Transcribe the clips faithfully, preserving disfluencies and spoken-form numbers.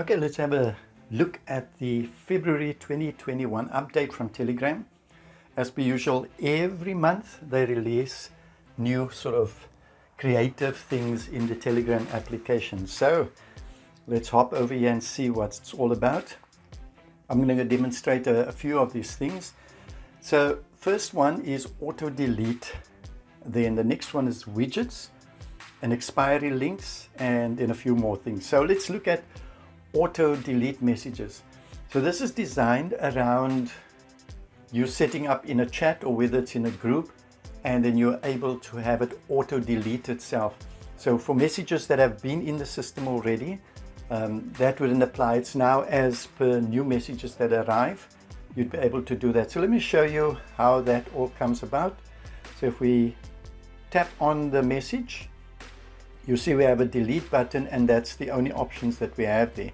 Okay, let's have a look at the February twenty twenty-one update from Telegram. As per usual, every month they release new sort of creative things in the Telegram application. So let's hop over here and see what it's all about. I'm going to demonstrate a, a few of these things. So first one is auto delete. Then the next one is widgets and expiry links, and then a few more things. So let's look at auto delete messages. So this is designed around you setting up in a chat or whether it's in a group, and then you're able to have it auto delete itself. So for messages that have been in the system already, um, that wouldn't apply. It's now as per new messages that arrive, you'd be able to do that. So let me show you how that all comes about. So if we tap on the message, you see we have a delete button, and that's the only options that we have there.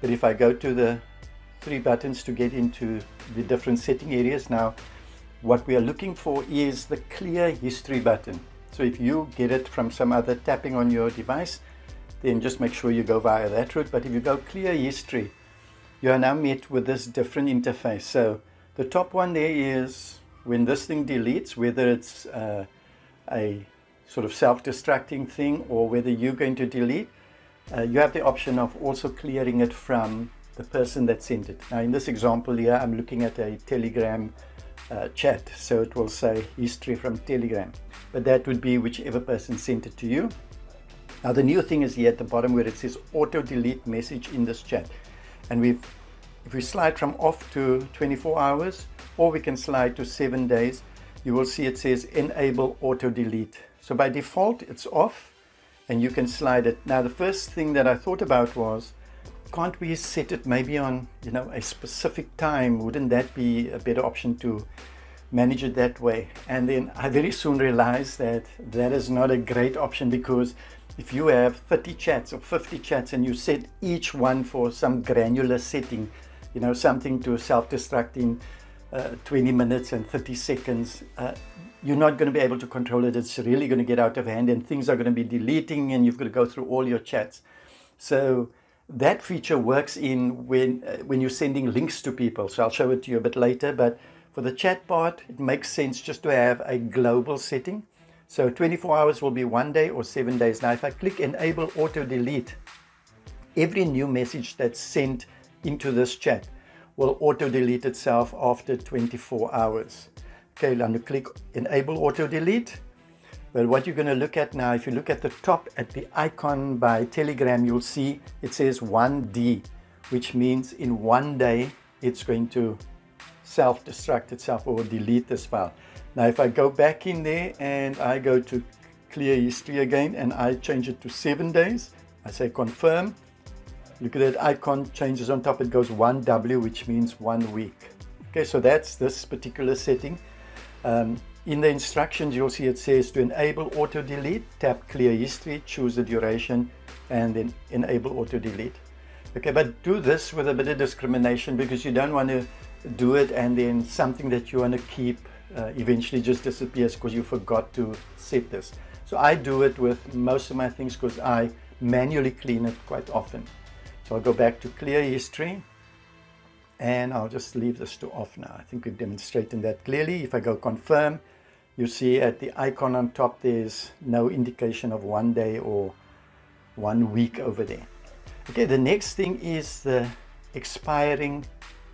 But if I go to the three buttons to get into the different setting areas, now what we are looking for is the clear history button. So if you get it from some other tapping on your device, then just make sure you go via that route. But if you go clear history, you are now met with this different interface. So the top one there is when this thing deletes, whether it's uh, a sort of self-destructing thing or whether you're going to delete, uh, you have the option of also clearing it from the person that sent it. Now in this example here, I'm looking at a Telegram uh, chat, so it will say history from Telegram, but that would be whichever person sent it to you. Now the new thing is here at the bottom where it says auto delete message in this chat, and we've if we slide from off to twenty-four hours, or we can slide to seven days, you will see it says enable auto delete. So by default it's off, and you can slide it. Now the first thing that I thought about was, can't we set it maybe on, you know, a specific time? Wouldn't that be a better option to manage it that way? And then I very soon realized that that is not a great option, because if you have thirty chats or fifty chats and you set each one for some granular setting, you know, something to self-destruct in Uh, twenty minutes and thirty seconds, uh, you're not going to be able to control it. It's really going to get out of hand, and things are going to be deleting, and you've got to go through all your chats. So that feature works in when uh, when you're sending links to people, so I'll show it to you a bit later. But for the chat part, it makes sense just to have a global setting. So twenty-four hours will be one day or seven days. Now if I click enable auto delete, every new message that's sent into this chat will auto delete itself after twenty-four hours. Okay, I'm going to click enable auto delete. Well, what you're going to look at now, if you look at the top at the icon by Telegram, you'll see it says one D, which means in one day it's going to self-destruct itself or delete this file. Now if I go back in there and I go to clear history again and I change it to seven days, I say confirm. Look at that icon, changes on top, it goes one W, which means one week. Okay, so that's this particular setting. Um, in the instructions, you'll see it says to enable auto delete, tap clear history, choose the duration, and then enable auto delete. Okay, but do this with a bit of discrimination, because you don't want to do it and then something that you want to keep uh, eventually just disappears because you forgot to set this. So I do it with most of my things because I manually clean it quite often. So I'll go back to clear history, and I'll just leave this to off now. I think we've demonstrated that clearly. If I go confirm, you see at the icon on top there's no indication of one day or one week over there. Okay, the next thing is the expiring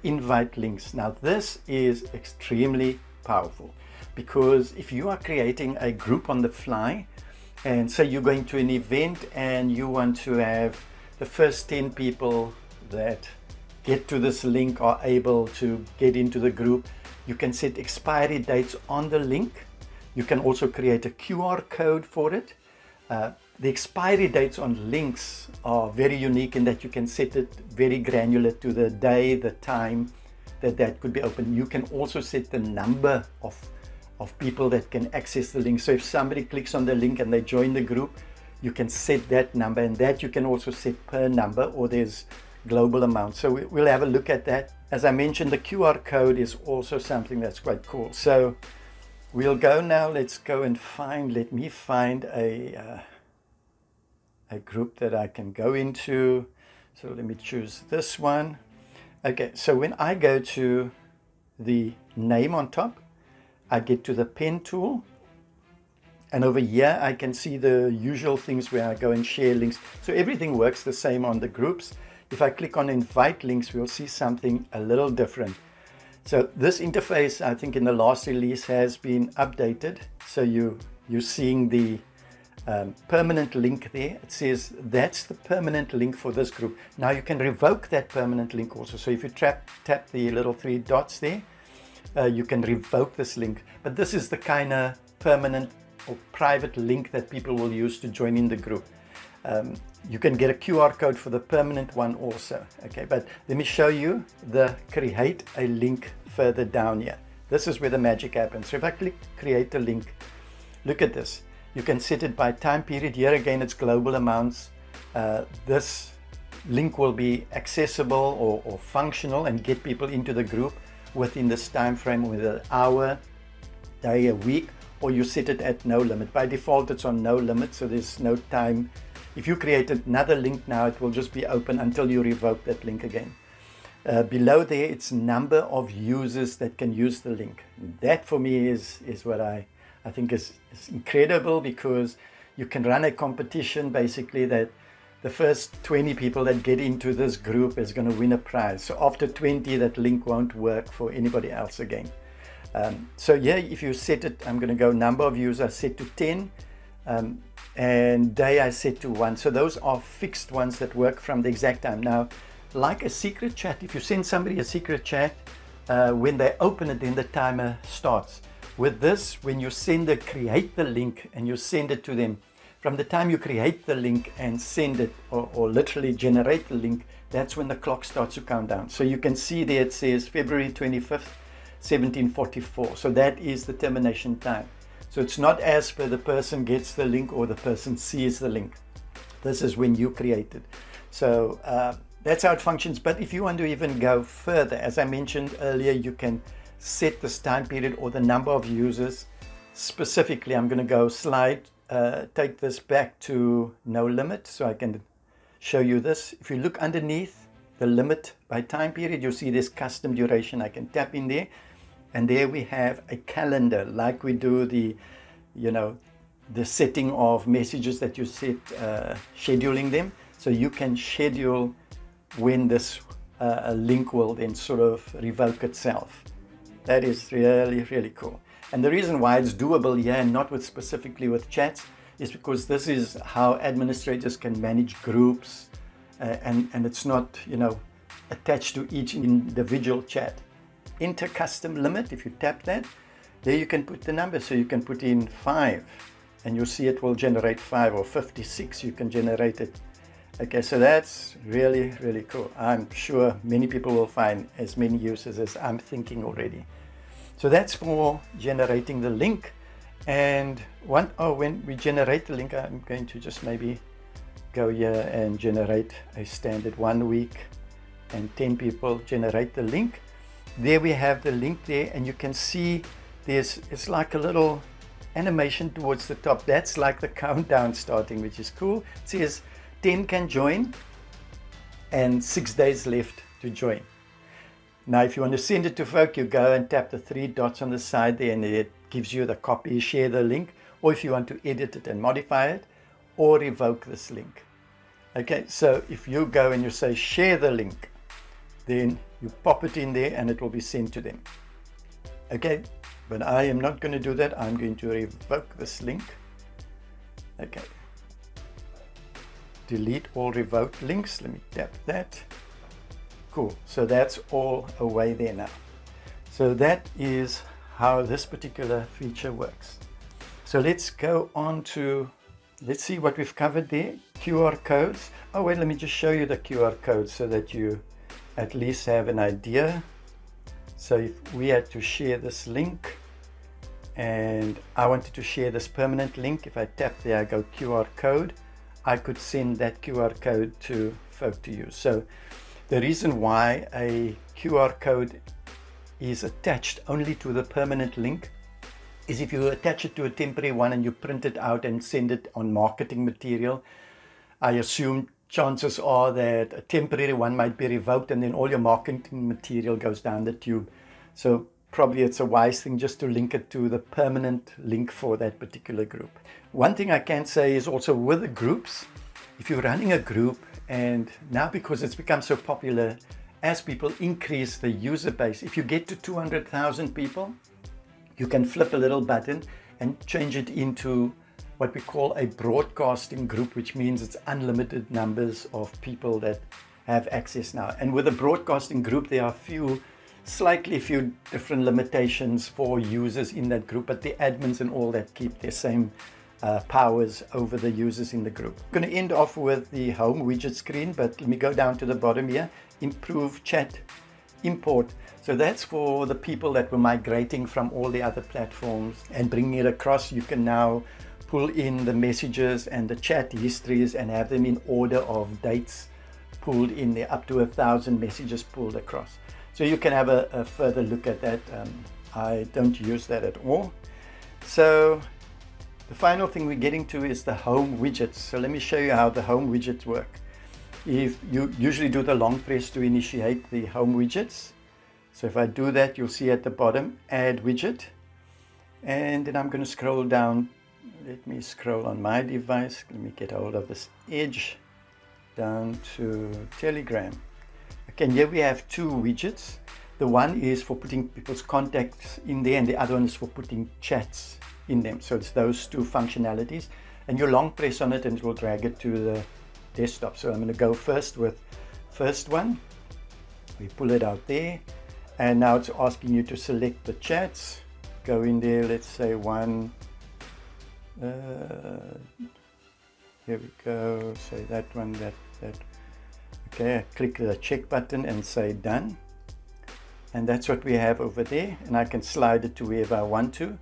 invite links. Now this is extremely powerful, because if you are creating a group on the fly, and say you're going to an event and you want to have the first ten people that get to this link are able to get into the group, you can set expiry dates on the link. You can also create a Q R code for it. Uh, the expiry dates on links are very unique in that you can set it very granular to the day, the time that that could be open. You can also set the number of, of people that can access the link. So if somebody clicks on the link and they join the group, you can set that number, and that you can also set per number, or there's global amounts. So we, we'll have a look at that. As I mentioned, the Q R code is also something that's quite cool. So we'll go now. Let's go and find, let me find a, uh, a group that I can go into. So let me choose this one. Okay, so when I go to the name on top, I get to the pen tool, and over here I can see the usual things where I go and share links. So everything works the same on the groups. If I click on invite links, we'll see something a little different. So this interface, I think in the last release, has been updated. So you, you're seeing the um, permanent link there. It says that's the permanent link for this group. Now you can revoke that permanent link also. So if you tap, tap the little three dots there, uh, you can revoke this link. But this is the kind of permanent or private link that people will use to join in the group. Um, you can get a Q R code for the permanent one also. Okay, but let me show you the create a link further down here. This is where the magic happens. So if I click create a link, look at this. You can set it by time period. Here again, it's global amounts. Uh, this link will be accessible or, or functional and get people into the group within this time frame, within an hour, day, a week, or you set it at no limit. By default, it's on no limit, so there's no time. If you create another link now, it will just be open until you revoke that link again. Uh, below there, it's number of users that can use the link. That for me is, is what I, I think is, is incredible, because you can run a competition basically that the first twenty people that get into this group is going to win a prize. So after twenty, that link won't work for anybody else again. Um, so yeah, if you set it, I'm going to go number of users set to ten. Um, and day I set to one. So those are fixed ones that work from the exact time. Now, like a secret chat, if you send somebody a secret chat, uh, when they open it, then the timer starts. With this, when you send the create the link and you send it to them, from the time you create the link and send it, or, or literally generate the link, that's when the clock starts to count down. So you can see there it says February twenty-fifth, seventeen forty-four. So that is the termination time. So it's not as per the person gets the link or the person sees the link. This is when you create it. So uh, that's how it functions. But if you want to even go further, as I mentioned earlier, you can set this time period or the number of users. Specifically, I'm going to go slide, uh, take this back to no limit so I can show you this. If you look underneath the limit by time period, you'll see this custom duration. I can tap in there. And there we have a calendar, like we do the, you know, the setting of messages that you set, uh, scheduling them. So you can schedule when this uh, link will then sort of revoke itself. That is really, really cool. And the reason why it's doable here and not with specifically with chats is because this is how administrators can manage groups, uh, and, and it's not, you know, attached to each individual chat. Enter custom limit. If you tap that, there you can put the number. So you can put in five and you'll see it will generate five, or fifty-six, you can generate it. Okay, so that's really, really cool. I'm sure many people will find as many uses as I'm thinking already. So that's for generating the link. And one, oh, when we generate the link, I'm going to just maybe go here and generate a standard one week and ten people generate the link. There we have the link there, and you can see there's, it's like a little animation towards the top. That's like the countdown starting, which is cool. It says ten can join and six days left to join. Now, if you want to send it to folk, you go and tap the three dots on the side there, and it gives you the copy, share the link, or if you want to edit it and modify it, or revoke this link. Okay, so if you go and you say share the link, then you pop it in there and it will be sent to them. Okay, but I am not going to do that. I'm going to revoke this link. Okay, delete all revoked links. Let me tap that. Cool, so that's all away there now. So that is how this particular feature works. So let's go on to, let's see what we've covered there. Q R codes. Oh wait, let me just show you the Q R code so that you at least have an idea. So if we had to share this link and I wanted to share this permanent link, if I tap there, I go Q R code, I could send that Q R code to folk to use. So the reason why a Q R code is attached only to the permanent link is if you attach it to a temporary one and you print it out and send it on marketing material, I assume chances are that a temporary one might be revoked and then all your marketing material goes down the tube. So probably it's a wise thing just to link it to the permanent link for that particular group. One thing I can say is also with the groups, if you're running a group, and now because it's become so popular, as people increase the user base, if you get to two hundred thousand people, you can flip a little button and change it into what we call a broadcasting group, which means it's unlimited numbers of people that have access now. And with a broadcasting group, there are few, slightly few different limitations for users in that group, but the admins and all that keep their same Uh, powers over the users in the group. I'm going to end off with the home widget screen, but let me go down to the bottom here. Improve chat import. So that's for the people that were migrating from all the other platforms and bringing it across. You can now pull in the messages and the chat histories and have them in order of dates pulled in there, up to a thousand messages pulled across. So you can have a, a further look at that. Um, I don't use that at all. So the final thing we're getting to is the home widgets. So let me show you how the home widgets work. If you usually do the long press to initiate the home widgets. So if I do that, you'll see at the bottom, add widget. And then I'm going to scroll down. Let me scroll on my device. Let me get hold of this edge down to Telegram. Okay, here we have two widgets. The one is for putting people's contacts in there, and the other one is for putting chats in them. So it's those two functionalities, and you long press on it and it will drag it to the desktop. So I'm going to go first with first one. We pull it out there, and now it's asking you to select the chats. Go in there, let's say one, uh, here we go, say that one, that, that. Okay, I click the check button and say done, and that's what we have over there, and I can slide it to wherever I want to.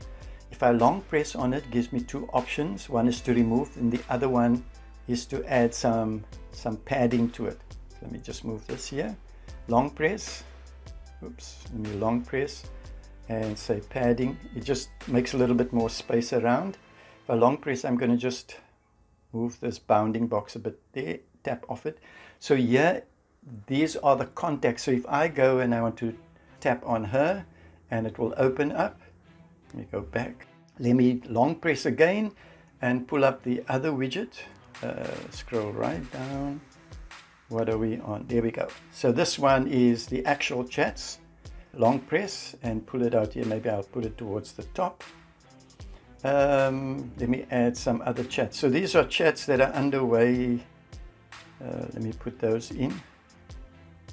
If I long press on it, it gives me two options. One is to remove, and the other one is to add some, some padding to it. So let me just move this here. Long press, oops, let me long press and say padding. It just makes a little bit more space around. If I long press, I'm gonna just move this bounding box a bit there, tap off it. So here, these are the contacts. So if I go and I want to tap on her, and it will open up. Let me go back. Let me long press again and pull up the other widget. Uh, scroll right down. What are we on? There we go. So this one is the actual chats. Long press and pull it out here. Maybe I'll put it towards the top. Um, let me add some other chats. So these are chats that are underway. Uh, let me put those in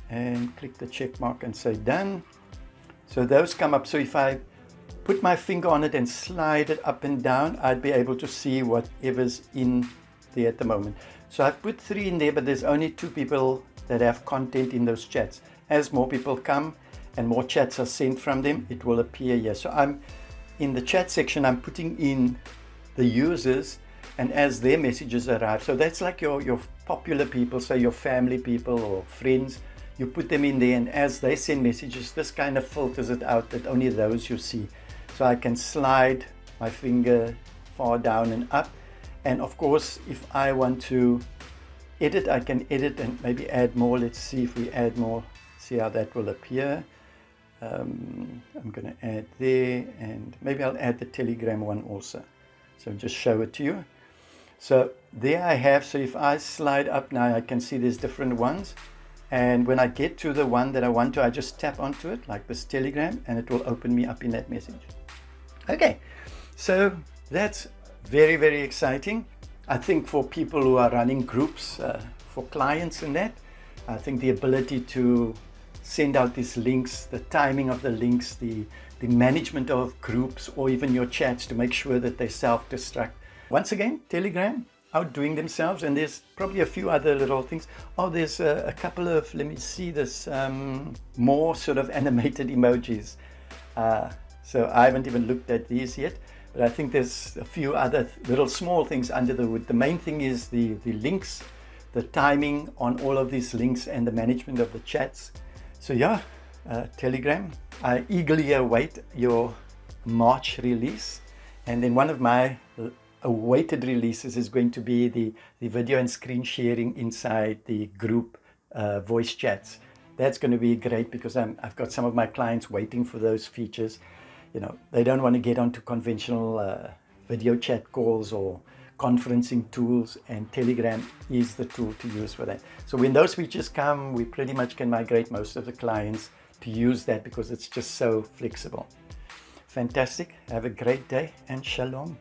and click the check mark and say done. So those come up. So if I put my finger on it and slide it up and down, I'd be able to see whatever's in there at the moment. So I've put three in there, but there's only two people that have content in those chats. As more people come and more chats are sent from them, it will appear here. So I'm in the chat section, I'm putting in the users and as their messages arrive. So that's like your, your popular people, say your family people or friends. You put them in there, and as they send messages, this kind of filters it out that only those you see. So I can slide my finger far down and up, and of course if I want to edit, I can edit and maybe add more. Let's see if we add more, see how that will appear. um, I'm gonna add there, and maybe I'll add the Telegram one also, so just show it to you. So there I have. So if I slide up now, I can see there's different ones, and when I get to the one that I want to, I just tap onto it like this Telegram, and it will open me up in that message. Okay, so that's very, very exciting. I think for people who are running groups, uh, for clients and that, I think the ability to send out these links, the timing of the links, the, the management of groups, or even your chats to make sure that they self-destruct. Once again, Telegram outdoing themselves, and there's probably a few other little things. Oh, there's a, a couple of, let me see this, um, more sort of animated emojis. Uh, So I haven't even looked at these yet, but I think there's a few other little small things under the hood. The main thing is the, the links, the timing on all of these links, and the management of the chats. So yeah, uh, Telegram, I eagerly await your March release. And then one of my awaited releases is going to be the, the video and screen sharing inside the group uh, voice chats. That's going to be great because I'm, I've got some of my clients waiting for those features. You know, they don't want to get onto conventional uh, video chat calls or conferencing tools, and Telegram is the tool to use for that. So when those features come, we pretty much can migrate most of the clients to use that because it's just so flexible. Fantastic. Have a great day and shalom.